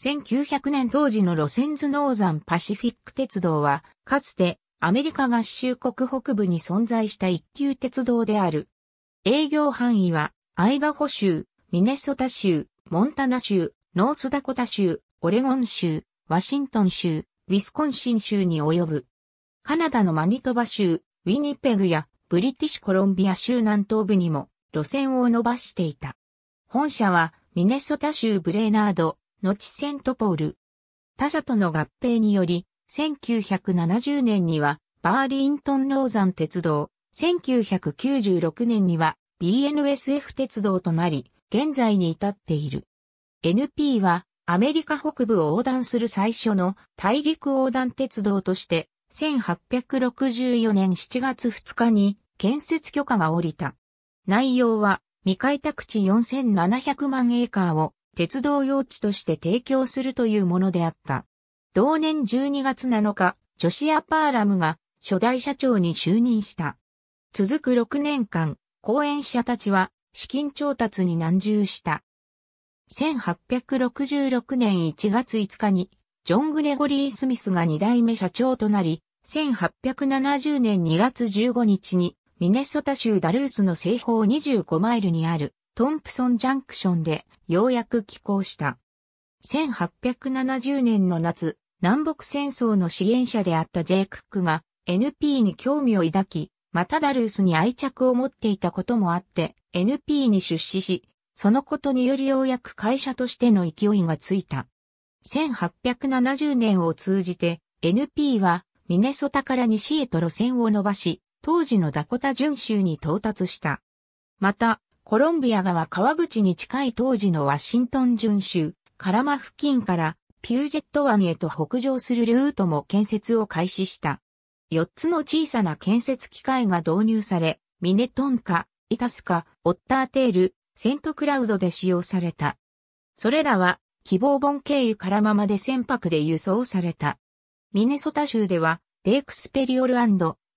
1900年当時の路線図ノーザン・パシフィック鉄道は、かつてアメリカ合衆国北部に存在した一級鉄道である。営業範囲は、アイダホ州、ミネソタ州、モンタナ州、ノースダコタ州、オレゴン州、ワシントン州、ウィスコンシン州に及ぶ。カナダのマニトバ州、ウィニペグやブリティッシュコロンビア州南東部にも路線を伸ばしていた。本社はミネソタ州ブレーナード、後セントポール。他社との合併により、1970年にはバーリントン・ノーザン鉄道、1996年には BNSF 鉄道となり、現在に至っている。NP はアメリカ北部を横断する最初の大陸横断鉄道として、1864年7月2日に建設許可が下りた。内容は未開拓地4700万エーカーを鉄道用地として提供するというものであった。同年12月7日、ジョシア・パーラムが初代社長に就任した。続く6年間、後援者たちは資金調達に難渋した。1866年1月5日に、ジョン・グレゴリー・スミスが2代目社長となり、1870年2月15日にミネソタ州ダルースの西方25マイルにあるトンプソンジャンクションでようやく起工した。1870年の夏、南北戦争の支援者であったジェイ・クックが NP に興味を抱き、またダルースに愛着を持っていたこともあって NP に出資し、そのことによりようやく会社としての勢いがついた。1870年を通じて NP はミネソタから西へと路線を伸ばし、当時のダコタ準州に到達した。また、コロンビア川川口に近い当時のワシントン準州、カラマ付近からピュージェット湾へと北上するルートも建設を開始した。4つの小さな建設機械が導入され、ミネトンカ、イタスカ、オッターテール、セントクラウドで使用された。それらは、希望本経由からままで船舶で輸送された。ミネソタ州では、レイクスペリオル&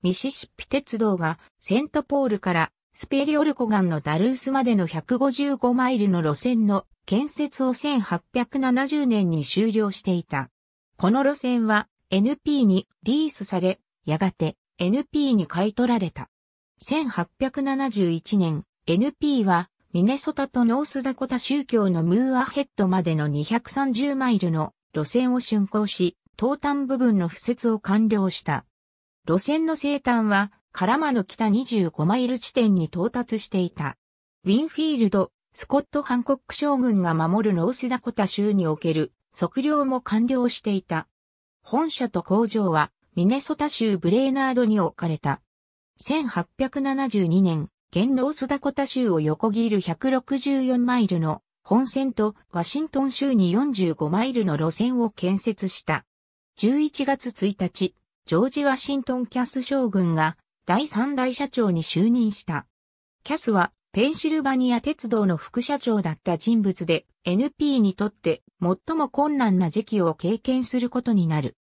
ミシシッピ鉄道がセントポールからスペリオル湖岸のダルースまでの155マイルの路線の建設を1870年に終了していた。この路線は NP にリースされ、やがて NP に買い取られた。1871年、NP はミネソタとノースダコタ州境のムーアヘッドまでの230マイルの路線を竣工し、東端部分の敷設を完了した。路線の西端は、カラマの北25マイル地点に到達していた。ウィンフィールド、スコット・ハンコック将軍が守るノースダコタ州における測量も完了していた。本社と工場は、ミネソタ州ブレーナードに置かれた。1872年、現ノースダコタ州を横切る164マイルの本線とワシントン州に45マイルの路線を建設した。11月1日、ジョージ・ワシントン・キャス将軍が第3代社長に就任した。キャスはペンシルバニア鉄道の副社長だった人物で NP にとって最も困難な時期を経験することになる。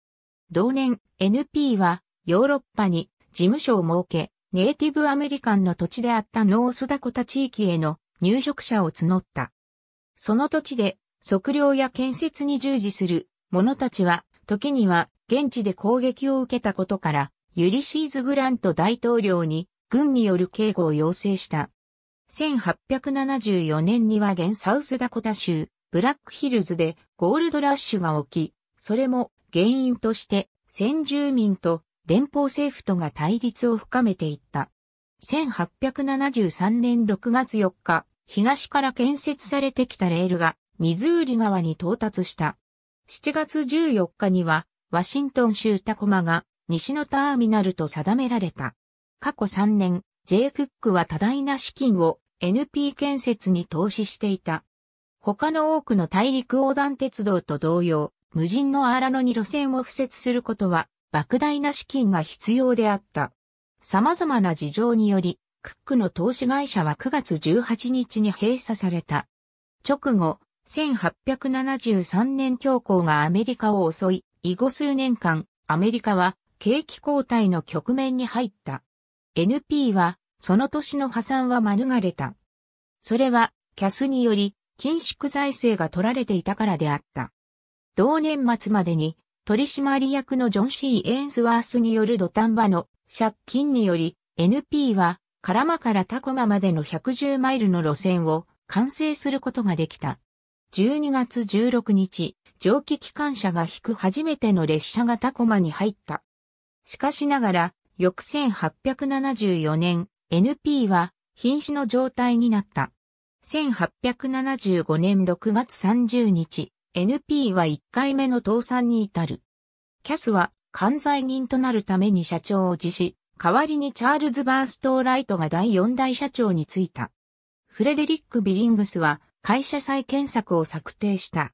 同年 NP はヨーロッパに事務所を設け、ネイティブアメリカンの土地であったノースダコタ地域への入植者を募った。その土地で測量や建設に従事する者たちは時には現地で攻撃を受けたことからユリシーズ・グラント大統領に軍による警護を要請した。1874年には現サウスダコタ州ブラックヒルズでゴールドラッシュが起き、それも原因として先住民と連邦政府とが対立を深めていった。1873年6月4日、東から建設されてきたレールがミズーリ川に到達した。7月14日には、ワシントン州タコマが西のターミナルと定められた。過去3年、J. クックは多大な資金を NP 建設に投資していた。他の多くの大陸横断鉄道と同様、無人の荒野に路線を敷設することは、莫大な資金が必要であった。様々な事情により、クックの投資会社は9月18日に閉鎖された。直後、1873年恐慌がアメリカを襲い、以後数年間、アメリカは景気後退の局面に入った。NP は、その年の破産は免れた。それは、キャスにより、緊縮財政が取られていたからであった。同年末までに取締役のジョン・C・エインスワースによる土壇場の借金により NP はカラマからタコマまでの110マイルの路線を完成することができた。12月16日、蒸気機関車が引く初めての列車がタコマに入った。しかしながら、翌1874年、NP は瀕死の状態になった。1875年6月30日、NP は1回目の倒産に至る。キャスは管財人となるために社長を辞し、代わりにチャールズ・バーストーライトが第4代社長に就いた。フレデリック・ビリングスは会社再建策を策定した。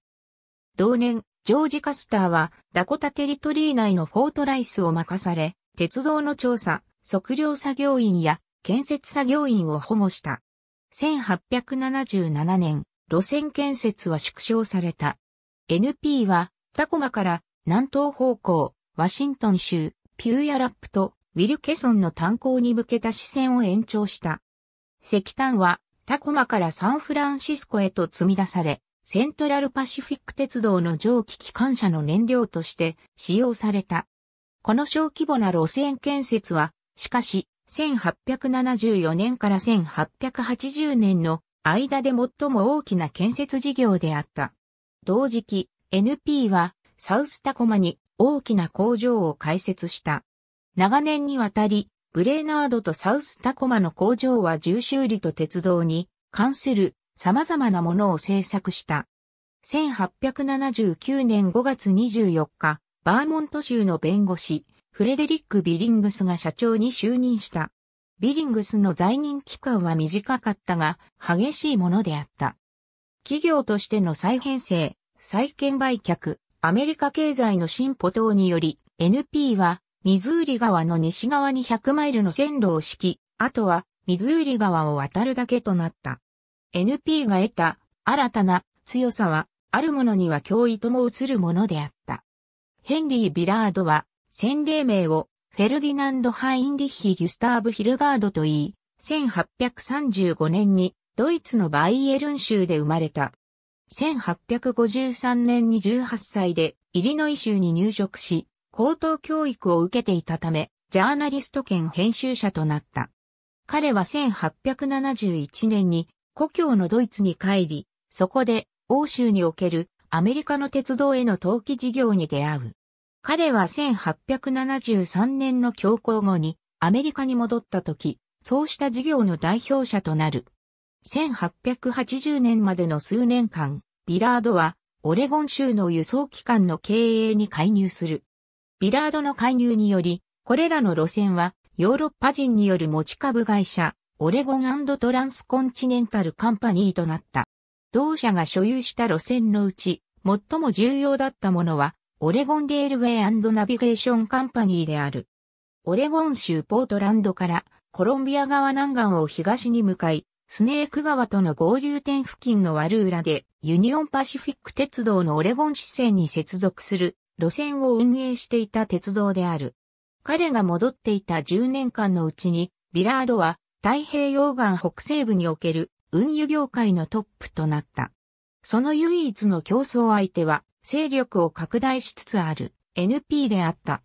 同年、ジョージ・カスターはダコタテリトリー内のフォートライスを任され、鉄道の調査、測量作業員や建設作業員を保護した。1877年、路線建設は縮小された。NP はタコマから南東方向、ワシントン州、ピューヤラップとウィルケソンの炭鉱に向けた支線を延長した。石炭はタコマからサンフランシスコへと積み出され、セントラルパシフィック鉄道の蒸気機関車の燃料として使用された。この小規模な路線建設は、しかし、1874年から1880年の間で最も大きな建設事業であった。同時期、NP はサウスタコマに大きな工場を開設した。長年にわたり、ブレーナードとサウスタコマの工場は重修理と鉄道に関する様々なものを制作した。1879年5月24日、バーモント州の弁護士、フレデリック・ビリングスが社長に就任した。ビリングスの在任期間は短かったが、激しいものであった。企業としての再編成、債権売却、アメリカ経済の進歩等により、NP は、ミズーリ川の西側に100マイルの線路を敷き、あとは、ミズーリ川を渡るだけとなった。NP が得た、新たな強さは、あるものには脅威とも映るものであった。ヘンリー・ビラードは、洗礼名をフェルディナンド・ハインリッヒ・ギュスターブ・ヒルガードと言い、1835年にドイツのバイエルン州で生まれた。1853年に18歳でイリノイ州に入植し、高等教育を受けていたため、ジャーナリスト兼編集者となった。彼は1871年に故郷のドイツに帰り、そこで欧州におけるアメリカの鉄道への投機事業に出会う。彼は1873年の恐慌後にアメリカに戻った時、そうした事業の代表者となる。1880年までの数年間、ビラードはオレゴン州の輸送機関の経営に介入する。ビラードの介入により、これらの路線はヨーロッパ人による持ち株会社、オレゴン&トランスコンチネンタルカンパニーとなった。同社が所有した路線のうち、最も重要だったものは、オレゴンレールウェイ&ナビゲーションカンパニーである。オレゴン州ポートランドからコロンビア川南岸を東に向かい、スネーク川との合流点付近のワルーラで、ユニオンパシフィック鉄道のオレゴン支線に接続する路線を運営していた鉄道である。彼が戻っていた10年間のうちに、ビラードは太平洋岸北西部における運輸業界のトップとなった。その唯一の競争相手は、勢力を拡大しつつある NP であった。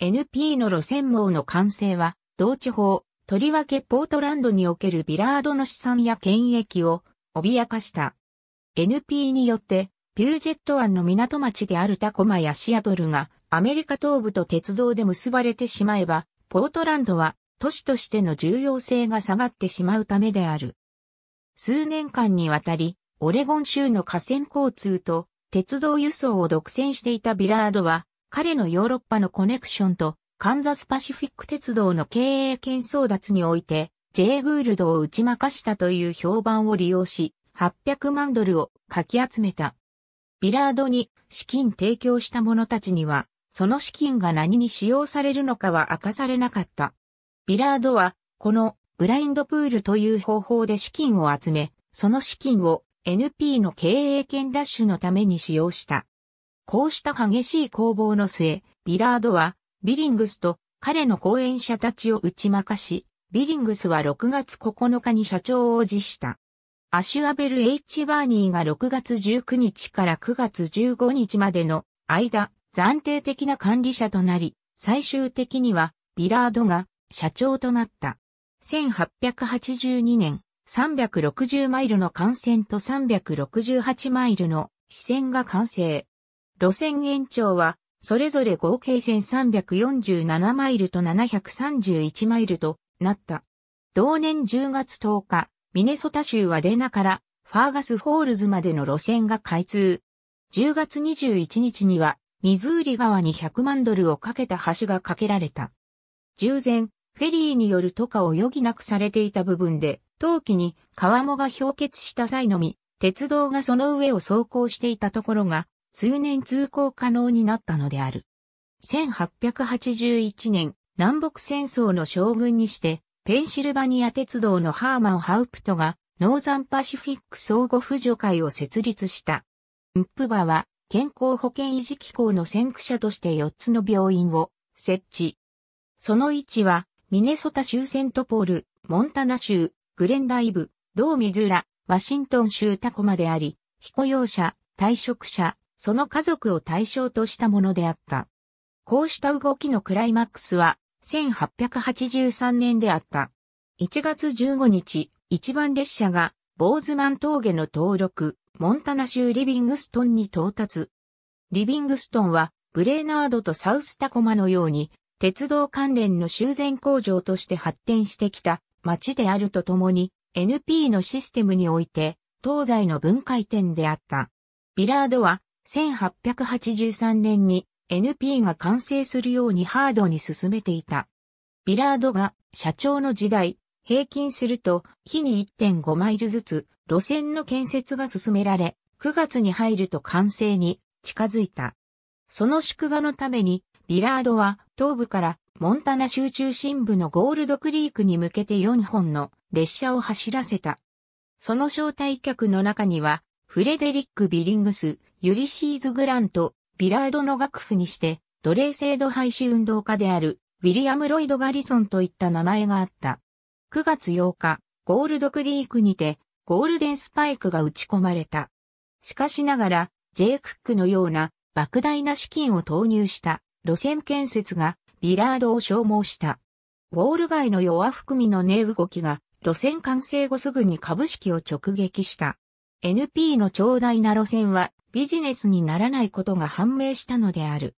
NP の路線網の完成は、同地方、とりわけポートランドにおけるビラードの資産や権益を脅かした。NP によって、ピュージェット湾の港町であるタコマやシアトルがアメリカ東部と鉄道で結ばれてしまえば、ポートランドは都市としての重要性が下がってしまうためである。数年間にわたり、オレゴン州の河川交通と、鉄道輸送を独占していたビラードは、彼のヨーロッパのコネクションと、カンザスパシフィック鉄道の経営権争奪において、J.グールドを打ち負かしたという評判を利用し、800万ドルをかき集めた。ビラードに資金提供した者たちには、その資金が何に使用されるのかは明かされなかった。ビラードは、このブラインドプールという方法で資金を集め、その資金を、NP の経営権奪取のために使用した。こうした激しい攻防の末、ビラードはビリングスと彼の後援者たちを打ち負かし、ビリングスは6月9日に社長を辞した。アシュアベル・ H ・バーニーが6月19日から9月15日までの間、暫定的な管理者となり、最終的にはビラードが社長となった。1882年、360マイルの幹線と368マイルの支線が完成。路線延長は、それぞれ合計1347マイルと731マイルとなった。同年10月10日、ミネソタ州アデナからファーガス・フォールズまでの路線が開通。10月21日には、ミズーリ川に100万ドルをかけた橋が架けられた。従前、フェリーによる渡過を余儀なくされていた部分で、冬季に川面が氷結した際のみ、鉄道がその上を走行していたところが、通年通行可能になったのである。1881年、南北戦争の将軍にして、ペンシルバニア鉄道のハーマン・ハウプトが、ノーザン・パシフィック相互扶助会を設立した。ウップバは、健康保険維持機構の先駆者として4つの病院を設置。その1は、ミネソタ州セントポール、モンタナ州、グレンダイブ、同ミズーラ、ワシントン州タコマであり、非雇用者、退職者、その家族を対象としたものであった。こうした動きのクライマックスは、1883年であった。1月15日、一番列車が、ボーズマン峠の登録、モンタナ州リビングストンに到達。リビングストンは、ブレーナードとサウスタコマのように、鉄道関連の修繕工場として発展してきた町であるとともに NP のシステムにおいて東西の分界点であった。ビラードは1883年に NP が完成するようにハードに進めていた。ビラードが社長の時代、平均すると日に 1.5 マイルずつ路線の建設が進められ、9月に入ると完成に近づいた。その祝賀のためにビラードは東部からモンタナ州中心部のゴールドクリークに向けて4本の列車を走らせた。その招待客の中にはフレデリック・ビリングス、ユリシーズ・グラント、ビラードの岳父にして奴隷制度廃止運動家であるウィリアム・ロイド・ガリソンといった名前があった。9月8日、ゴールドクリークにてゴールデンスパイクが打ち込まれた。しかしながら J・クックのような莫大な資金を投入した。路線建設がビラードを消耗した。ウォール街の弱含みの値動きが路線完成後すぐに株式を直撃した。NP の長大な路線はビジネスにならないことが判明したのである。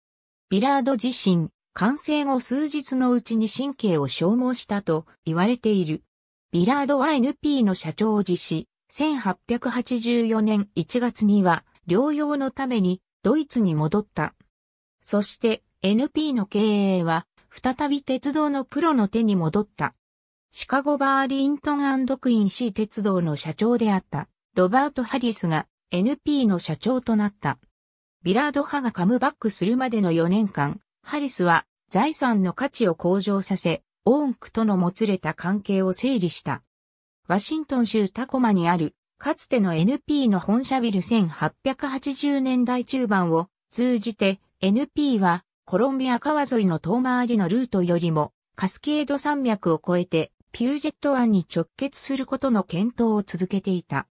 ビラード自身、完成後数日のうちに神経を消耗したと言われている。ビラードは NP の社長を辞し、1884年1月には療養のためにドイツに戻った。そして、NP の経営は、再び鉄道のプロの手に戻った。シカゴバーリントン&クインシー鉄道の社長であった、ロバート・ハリスが NP の社長となった。ビラード派がカムバックするまでの4年間、ハリスは財産の価値を向上させ、オーンクとのもつれた関係を整理した。ワシントン州タコマにある、かつての NP の本社ビル1880年代中盤を通じて、NP はコロンビア川沿いの遠回りのルートよりもカスケード山脈を越えてピュージェット湾に直結することの検討を続けていた。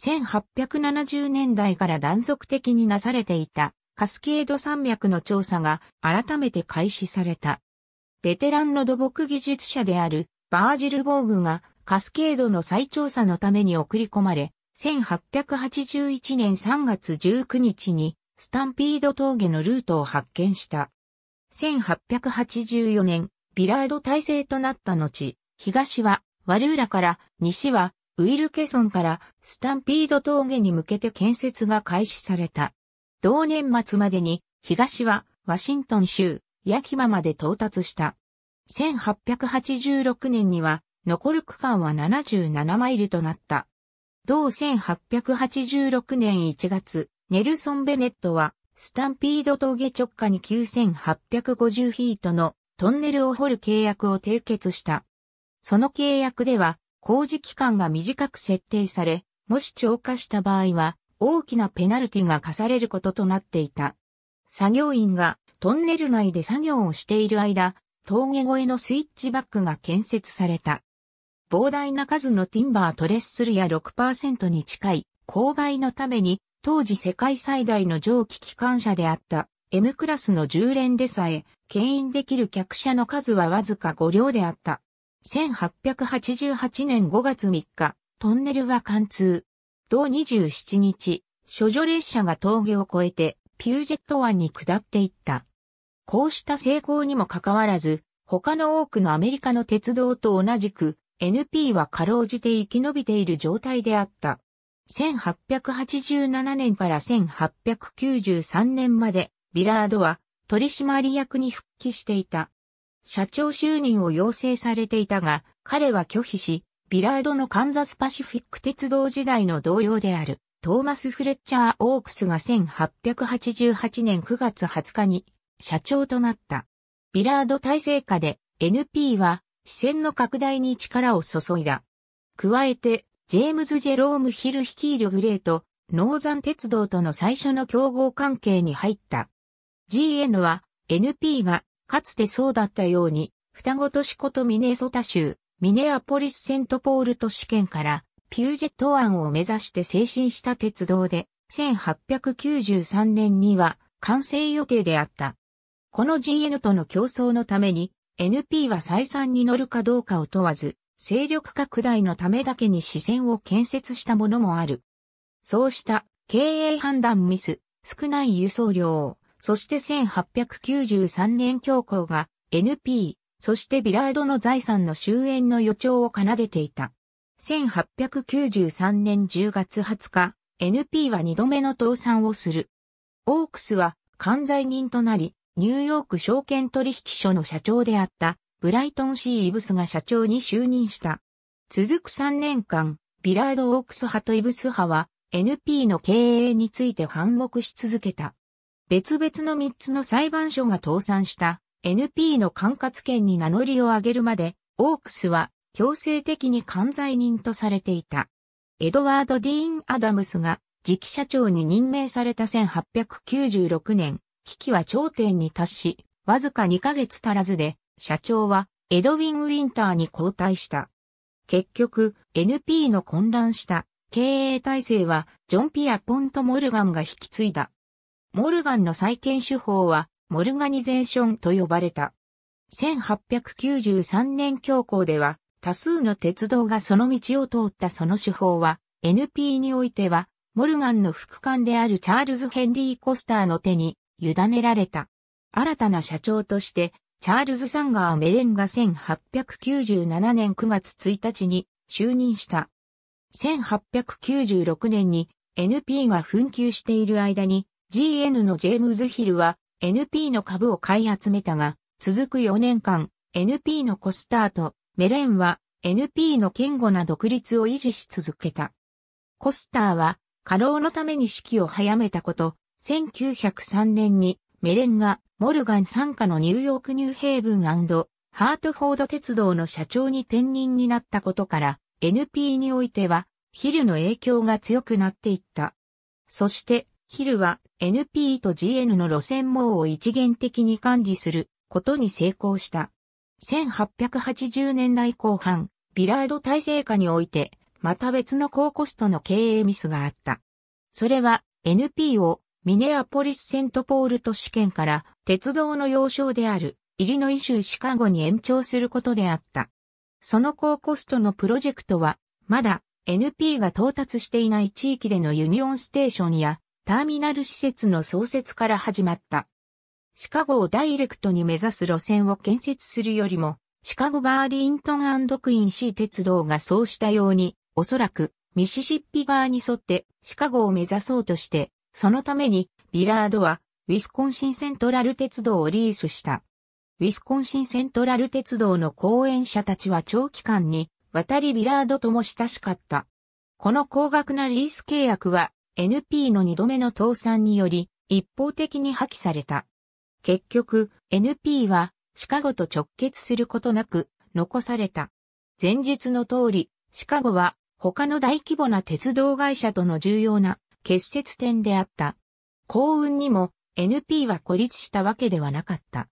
1870年代から断続的になされていたカスケード山脈の調査が改めて開始された。ベテランの土木技術者であるバージル・ボーグがカスケードの再調査のために送り込まれ、1881年3月19日にスタンピード峠のルートを発見した。1884年、ビラード体制となった後、東はワルーラから、西はウィルケソンからスタンピード峠に向けて建設が開始された。同年末までに、東はワシントン州、ヤキマまで到達した。1886年には、残る区間は77マイルとなった。同1886年1月、ネルソン・ベネットは、スタンピード峠直下に9850フィートのトンネルを掘る契約を締結した。その契約では、工事期間が短く設定され、もし超過した場合は、大きなペナルティが課されることとなっていた。作業員がトンネル内で作業をしている間、峠越えのスイッチバックが建設された。膨大な数のティンバートレッスルや 6% に近い勾配のために、当時世界最大の蒸気機関車であった M クラスの10連でさえ、牽引できる客車の数はわずか5両であった。1888年5月3日、トンネルは貫通。同27日、処女列車が峠を越えて、ピュージェット湾に下っていった。こうした成功にもかかわらず、他の多くのアメリカの鉄道と同じく、NP はかろうじて生き延びている状態であった。1887年から1893年まで、ビラードは取締役に復帰していた。社長就任を要請されていたが、彼は拒否し、ビラードのカンザスパシフィック鉄道時代の同僚である、トーマス・フレッチャー・オークスが1888年9月20日に社長となった。ビラード体制下で NP は支線の拡大に力を注いだ。加えて、ジェームズ・ジェローム・ヒル率いるグレート・ノーザン鉄道との最初の競合関係に入った。GN は NP がかつてそうだったように、双子都市ことミネソタ州、ミネアポリス・セントポール都市圏からピュージェット湾を目指して前進した鉄道で、1893年には完成予定であった。この GN との競争のために、NP は採算に乗るかどうかを問わず、勢力拡大のためだけに支線を建設したものもある。そうした経営判断ミス、少ない輸送量、そして1893年恐慌が NP、そしてビラードの財産の終焉の予兆を奏でていた。1893年10月20日、NP は2度目の倒産をする。オークスは管財人となり、ニューヨーク証券取引所の社長であった、ブライトン・C・イブスが社長に就任した。続く3年間、ビラード・オークス派とイブス派は、NP の経営について反目し続けた。別々の3つの裁判所が倒産した、NP の管轄権に名乗りを上げるまで、オークスは強制的に管財人とされていた。エドワード・ディーン・アダムスが次期社長に任命された1896年、危機は頂点に達し、わずか2ヶ月足らずで、社長はエドウィン・ウィンターに交代した。結局、NP の混乱した経営体制は、ジョン・ピアポント・モルガンが引き継いだ。モルガンの再建手法は、モルガニゼーションと呼ばれた。1893年恐慌では、多数の鉄道がその道を通ったその手法は、NP においては、モルガンの副官であるチャールズ・ヘンリー・コスターの手に、委ねられた。新たな社長として、チャールズ・サンガー・メレンが1897年9月1日に就任した。1896年に NP が紛糾している間に GN のジェームズ・ヒルは NP の株を買い集めたが、続く4年間、NP のコスターとメレンは NP の堅固な独立を維持し続けた。コスターは過労のために死期を早めたこと、1903年にメレンがモルガン傘下のニューヨークニューヘイブン&ハートフォード鉄道の社長に転任になったことから、NP においてはヒルの影響が強くなっていった。そしてヒルは NP と GN の路線網を一元的に管理することに成功した。1880年代後半、ビラード体制下において、また別の高コストの経営ミスがあった。それは NP をミネアポリス・セントポール都市圏から鉄道の要衝であるイリノイ州シカゴに延長することであった。その高コストのプロジェクトは、まだ NP が到達していない地域でのユニオンステーションやターミナル施設の創設から始まった。シカゴをダイレクトに目指す路線を建設するよりも、シカゴバーリントン&クインシー鉄道がそうしたように、おそらくミシシッピ川に沿ってシカゴを目指そうとして、そのために、ビラードは、ウィスコンシンセントラル鉄道をリースした。ウィスコンシンセントラル鉄道の後援者たちは長期間に、渡りビラードとも親しかった。この高額なリース契約は、NP の2度目の倒産により、一方的に破棄された。結局、NP は、シカゴと直結することなく、残された。前述の通り、シカゴは、他の大規模な鉄道会社との重要な、結節点であった。幸運にも NP は孤立したわけではなかった。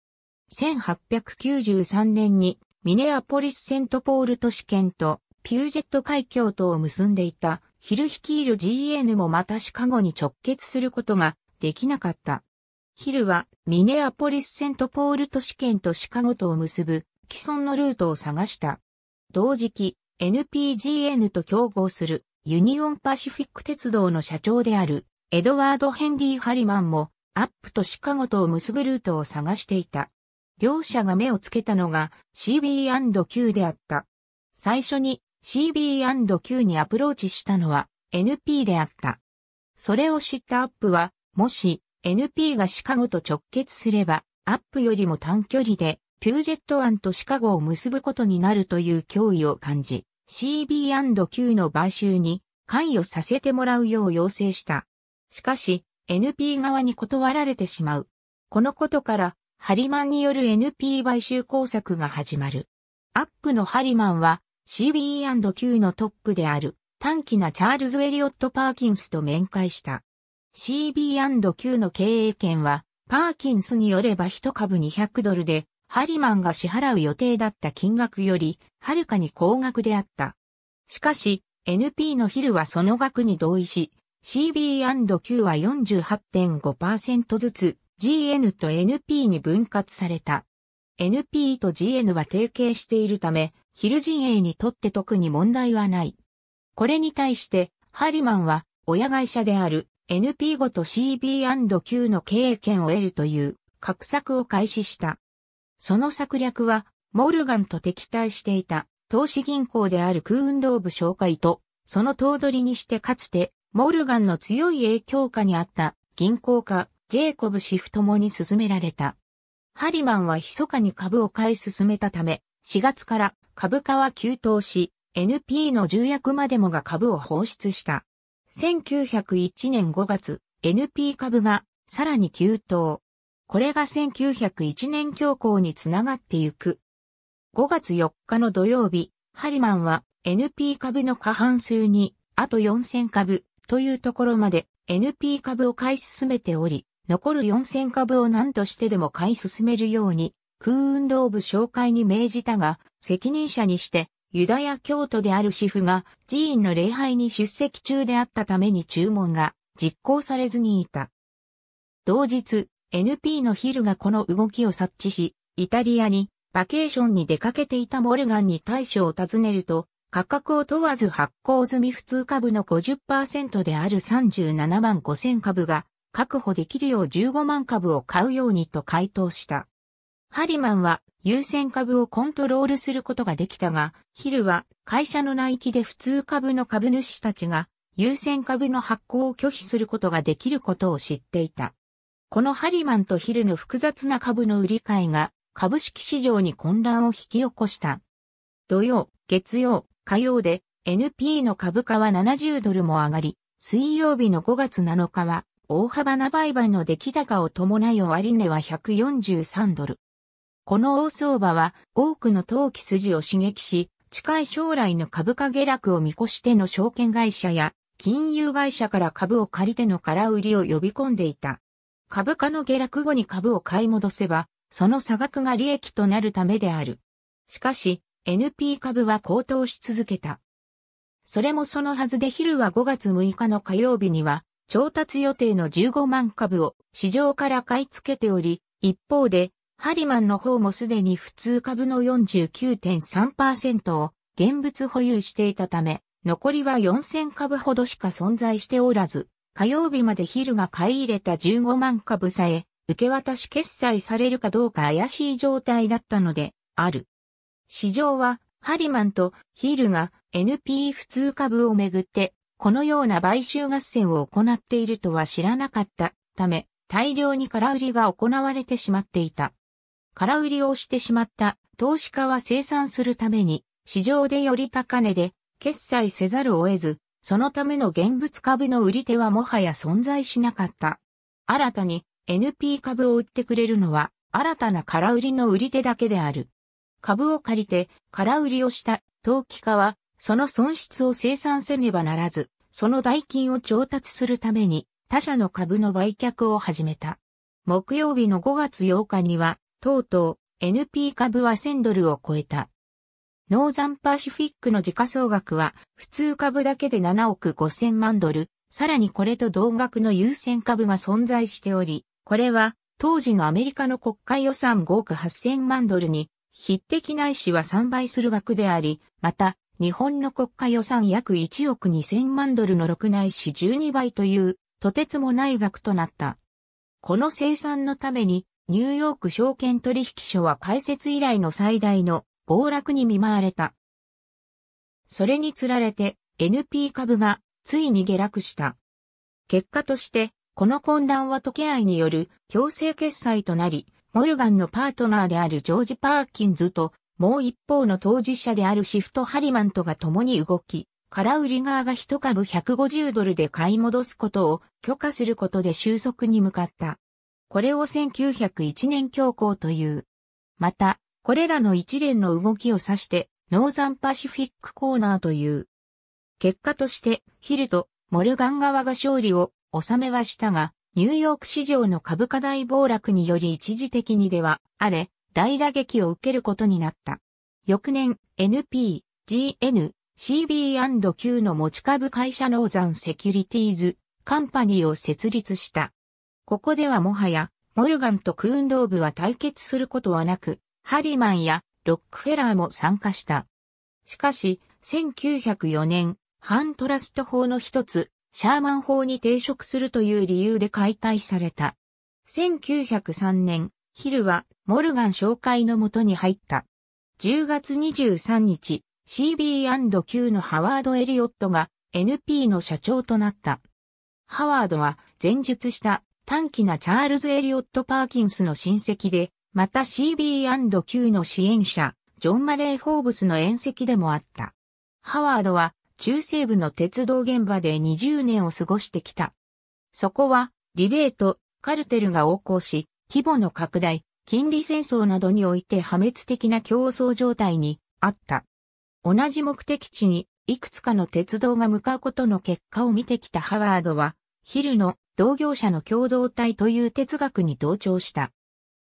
1893年にミネアポリス・セントポール都市圏とピュージェット海峡とを結んでいたヒル率いる GN もまたシカゴに直結することができなかった。ヒルはミネアポリス・セントポール都市圏とシカゴとを結ぶ既存のルートを探した。同時期 NPGN と競合するユニオン・パシフィック鉄道の社長であるエドワード・ヘンリー・ハリマンもアップとシカゴとを結ぶルートを探していた。両社が目をつけたのが CB&Q であった。最初に CB&Q にアプローチしたのは NP であった。それを知ったアップは、もし NP がシカゴと直結すれば、アップよりも短距離でピュージェット湾とシカゴを結ぶことになるという脅威を感じ、CB&Q の買収に関与させてもらうよう要請した。しかし、NP 側に断られてしまう。このことから、ハリマンによる NP 買収工作が始まる。アップのハリマンは CB&Q のトップである短気なチャールズ・エリオット・パーキンスと面会した。CB&Q の経営権はパーキンスによれば1株$200でハリマンが支払う予定だった金額よりはるかに高額であった。しかし NP のヒルはその額に同意し CB&Q は 48.5% ずつGN と NP に分割された。NP と GN は提携しているため、ヒル陣営にとって特に問題はない。これに対して、ハリマンは、親会社である NP ごと CB&Q の経営権を得るという、画策を開始した。その策略は、モルガンと敵対していた、投資銀行であるクーンローブ紹介と、その頭取にしてかつて、モルガンの強い影響下にあった、銀行家、ジェイコブ・シフともに進められた。ハリマンは密かに株を買い進めたため、4月から株価は急騰し、NP の重役までもが株を放出した。1901年5月、NP 株がさらに急騰。これが1901年恐慌につながってゆく。5月4日の土曜日、ハリマンは NP 株の過半数に、あと4000株というところまで NP 株を買い進めており、残る4000株を何としてでも買い進めるように、クーンローブ商会に命じたが、責任者にして、ユダヤ教徒であるシフが寺院の礼拝に出席中であったために注文が実行されずにいた。同日、NP のヒルがこの動きを察知し、イタリアにバケーションに出かけていたモルガンに対処を尋ねると、価格を問わず発行済み普通株の 50% である37万5000株が、確保できるよう15万株を買うようにと回答した。ハリマンは優先株をコントロールすることができたが、ヒルは会社の内規で普通株の株主たちが優先株の発行を拒否することができることを知っていた。このハリマンとヒルの複雑な株の売り買いが株式市場に混乱を引き起こした。土曜、月曜、火曜で NP の株価は$70も上がり、水曜日の5月7日は大幅な売買の出来高を伴い終値は$143。この大相場は多くの投機筋を刺激し、近い将来の株価下落を見越しての証券会社や金融会社から株を借りての空売りを呼び込んでいた。株価の下落後に株を買い戻せば、その差額が利益となるためである。しかし、NP 株は高騰し続けた。それもそのはずでヒルは5月6日の火曜日には、調達予定の15万株を市場から買い付けており、一方で、ハリマンの方もすでに普通株の 49.3% を現物保有していたため、残りは4000株ほどしか存在しておらず、火曜日までヒルが買い入れた15万株さえ、受け渡し決済されるかどうか怪しい状態だったので、ある。市場は、ハリマンとヒルが NP 普通株をめぐって、このような買収合戦を行っているとは知らなかったため、大量に空売りが行われてしまっていた。空売りをしてしまった投資家は清算するために、市場でより高値で決済せざるを得ず、そのための現物株の売り手はもはや存在しなかった。新たに NP 株を売ってくれるのは、新たな空売りの売り手だけである。株を借りて空売りをした投機家は、その損失を清算せねばならず、その代金を調達するために他社の株の売却を始めた。木曜日の5月8日には、とうとう NP 株は$1000を超えた。ノーザン・パシフィックの時価総額は普通株だけで$7億5,000万、さらにこれと同額の優先株が存在しており、これは当時のアメリカの国家予算$5億8,000万に匹敵ないしは3倍する額であり、また日本の国家予算約$1億2,000万の6ないし12倍というとてつもない額となった。この生産のためにニューヨーク証券取引所は開設以来の最大の暴落に見舞われた。それにつられて NP 株がついに下落した。結果としてこの混乱は溶け合いによる強制決済となり、モルガンのパートナーであるジョージ・パーキンズともう一方の当事者であるシフト・ハリマンとが共に動き、空売り側が1株$150で買い戻すことを許可することで収束に向かった。これを1901年恐慌という。また、これらの一連の動きを指して、ノーザン・パシフィックコーナーという。結果として、ヒルとモルガン側が勝利を収めはしたが、ニューヨーク市場の株価大暴落により一時的にでは、あれ、大打撃を受けることになった。翌年、NP、GN、CB&Q の持ち株会社ノーザンセキュリティーズ、カンパニーを設立した。ここではもはや、モルガンとクーンローブは対決することはなく、ハリマンやロックフェラーも参加した。しかし、1904年、反トラスト法の一つ、シャーマン法に抵触するという理由で解体された。1903年、ヒルはモルガン紹介の下に入った。10月23日、CB&Q のハワード・エリオットが NP の社長となった。ハワードは前述した短気なチャールズ・エリオット・パーキンスの親戚で、また CB&Q の支援者、ジョン・マレー・フォーブスの縁戚でもあった。ハワードは中西部の鉄道現場で20年を過ごしてきた。そこはリベート、カルテルが横行し、規模の拡大、金利戦争などにおいて破滅的な競争状態にあった。同じ目的地にいくつかの鉄道が向かうことの結果を見てきたハワードは、ヒルの同業者の共同体という哲学に同調した。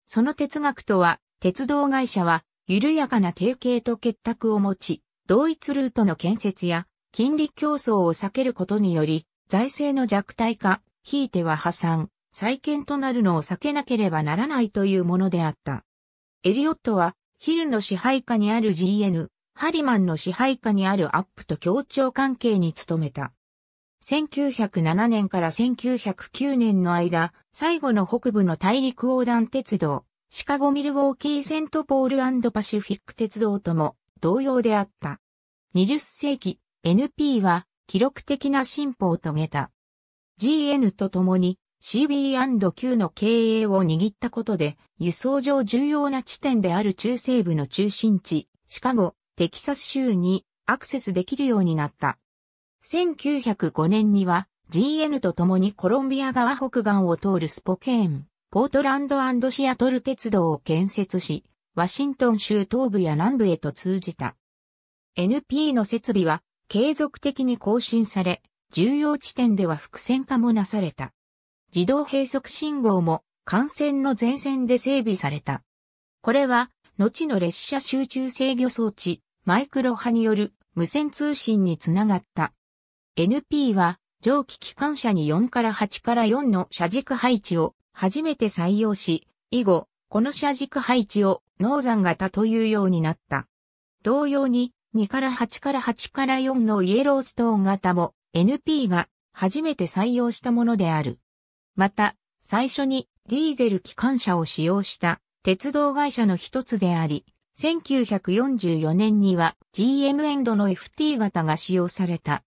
その哲学とは、鉄道会社は緩やかな提携と結託を持ち、同一ルートの建設や金利競争を避けることにより、財政の弱体化、ひいては破産、再建となるのを避けなければならないというものであった。エリオットは、ヒルの支配下にある GN、ハリマンの支配下にあるアップと協調関係に努めた。1907年から1909年の間、最後の北部の大陸横断鉄道、シカゴ・ミルウォーキー・セントポール&パシフィック鉄道とも同様であった。20世紀、NP は記録的な進歩を遂げた。GN と共に CB&Q の経営を握ったことで、輸送上重要な地点である中西部の中心地、シカゴ、テキサス州にアクセスできるようになった。1905年には GN と共にコロンビア川北岸を通るスポケーン、ポートランド&シアトル鉄道を建設し、ワシントン州東部や南部へと通じた。NP の設備は継続的に更新され、重要地点では複線化もなされた。自動閉塞信号も幹線の全線で整備された。これは、後の列車集中制御装置、マイクロ波による無線通信につながった。NP は蒸気機関車に4から8から4の車軸配置を初めて採用し、以後、この車軸配置をノーザン型というようになった。同様に2から8から8から4のイエローストーン型も NP が初めて採用したものである。また、最初にディーゼル機関車を使用した鉄道会社の一つであり、1944年には GM エンドの FT 型が使用された。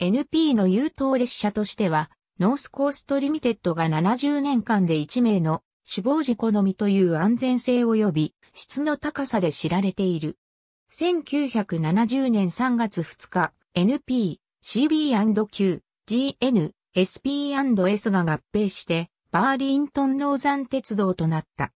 NP の優等列車としては、ノースコーストリミテッドが70年間で1名の死亡事故のみという安全性及び質の高さで知られている。1970年3月2日、NP、CB&Q、GN、SP&S が合併して、バーリントン・ノーザン鉄道となった。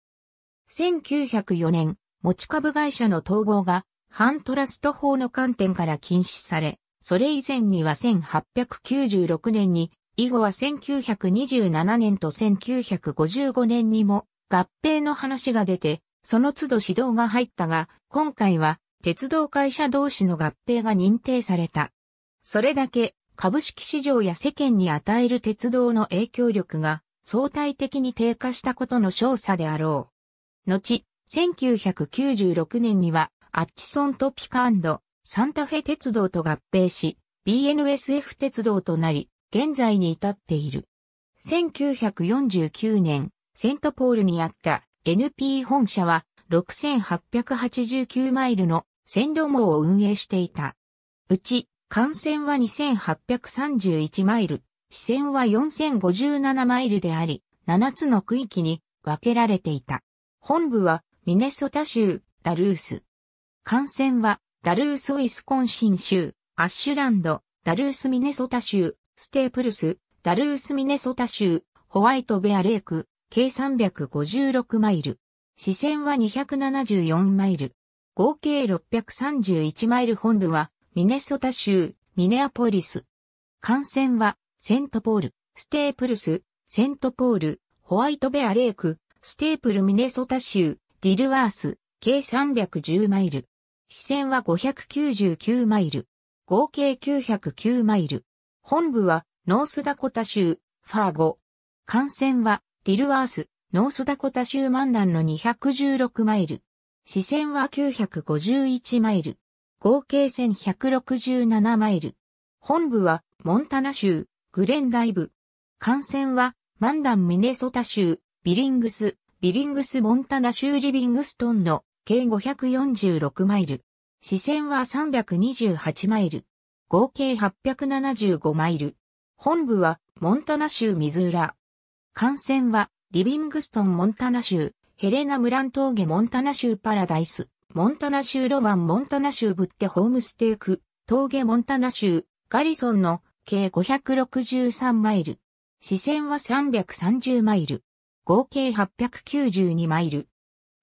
1904年、持ち株会社の統合が、反トラスト法の観点から禁止され、それ以前には1896年に、以後は1927年と1955年にも合併の話が出て、その都度指導が入ったが、今回は鉄道会社同士の合併が認定された。それだけ株式市場や世間に与える鉄道の影響力が相対的に低下したことの証左であろう。後、1996年にはアッチソン・トピカ&サンタフェ鉄道と合併し、BNSF 鉄道となり、現在に至っている。1949年、セントポールにあった NP 本社は6889マイルの線路網を運営していた。うち、幹線は2831マイル、支線は4057マイルであり、7つの区域に分けられていた。本部はミネソタ州、ダルース。幹線はダルースウィスコンシン州、アッシュランド、ダルースミネソタ州、ステープルス、ダルースミネソタ州、ホワイトベアレーク、計356マイル。支線は274マイル。合計631マイル本部は、ミネソタ州、ミネアポリス。幹線は、セントポール、ステープルス、セントポール、ホワイトベアレーク、ステープルミネソタ州、ディルワース、計310マイル。支線は599マイル。合計909マイル。本部は、ノースダコタ州、ファーゴ。幹線は、ディルワース、ノースダコタ州マンダンの216マイル。支線は951マイル。合計1167マイル。本部はモンタナ州グレンダイブ。幹線はマンダンミネソタ州ビリングスモンタナ州リビングストンの計546マイル。支線は328マイル。合計875マイル。本部はモンタナ州ミズーラ。幹線はリビングストンモンタナ州ヘレナムラン峠モンタナ州パラダイス。モンタナ州ロガンモンタナ州ブッテホームステーク、峠モンタナ州、ガリソンの計563マイル。支線は330マイル。合計892マイル。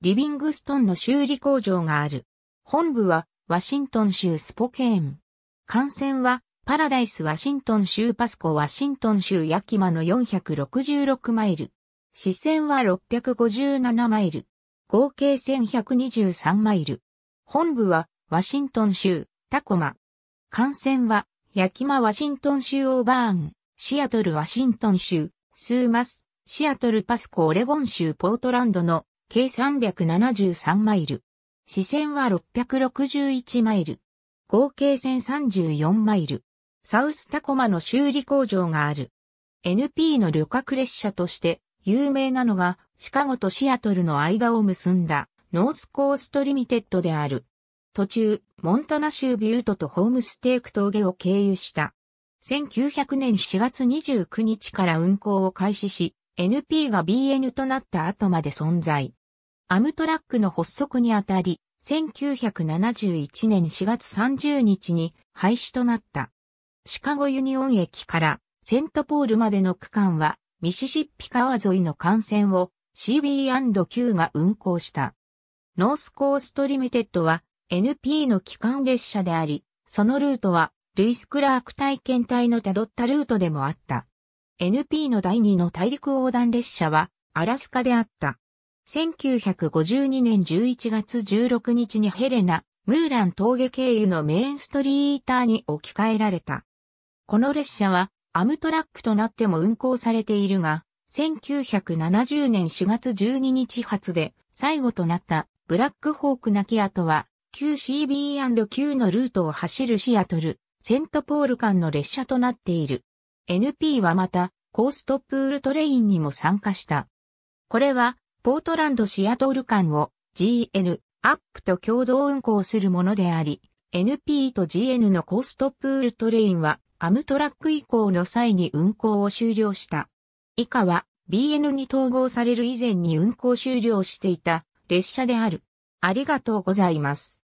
リビングストンの修理工場がある。本部はワシントン州スポケーン。幹線はパラダイスワシントン州パスコワシントン州ヤキマの466マイル。支線は657マイル。合計1123マイル。本部はワシントン州タコマ。幹線はヤキマワシントン州オーバーン、シアトルワシントン州スーマス、シアトルパスコオレゴン州ポートランドの計373マイル。支線は661マイル。合計1034マイル。サウスタコマの修理工場がある。NP の旅客列車として有名なのがシカゴとシアトルの間を結んだノースコーストリミテッドである。途中、モンタナ州ビュートとホームステーク峠を経由した。1900年4月29日から運行を開始し、NP が BN となった後まで存在。アムトラックの発足にあたり、1971年4月30日に廃止となった。シカゴユニオン駅からセントポールまでの区間は、ミシシッピ川沿いの幹線を、CB&Q が運行した。ノースコーストリミテッドは NP の基幹列車であり、そのルートはルイス・クラーク体験隊の辿ったルートでもあった。NP の第2の大陸横断列車はアラスカであった。1952年11月16日にヘレナ・ムーラン峠経由のメインストリートに置き換えられた。この列車はアムトラックとなっても運行されているが、1970年4月12日発で最後となったブラックホークなき後は旧 CB&Q のルートを走るシアトル、セントポール間の列車となっている。NP はまたコーストプールトレインにも参加した。これはポートランドシアトル間を GN アップと共同運行するものであり、NP と GN のコーストプールトレインはアムトラック移行の際に運行を終了した。以下は BN に統合される以前に運行終了していた列車である。ありがとうございます。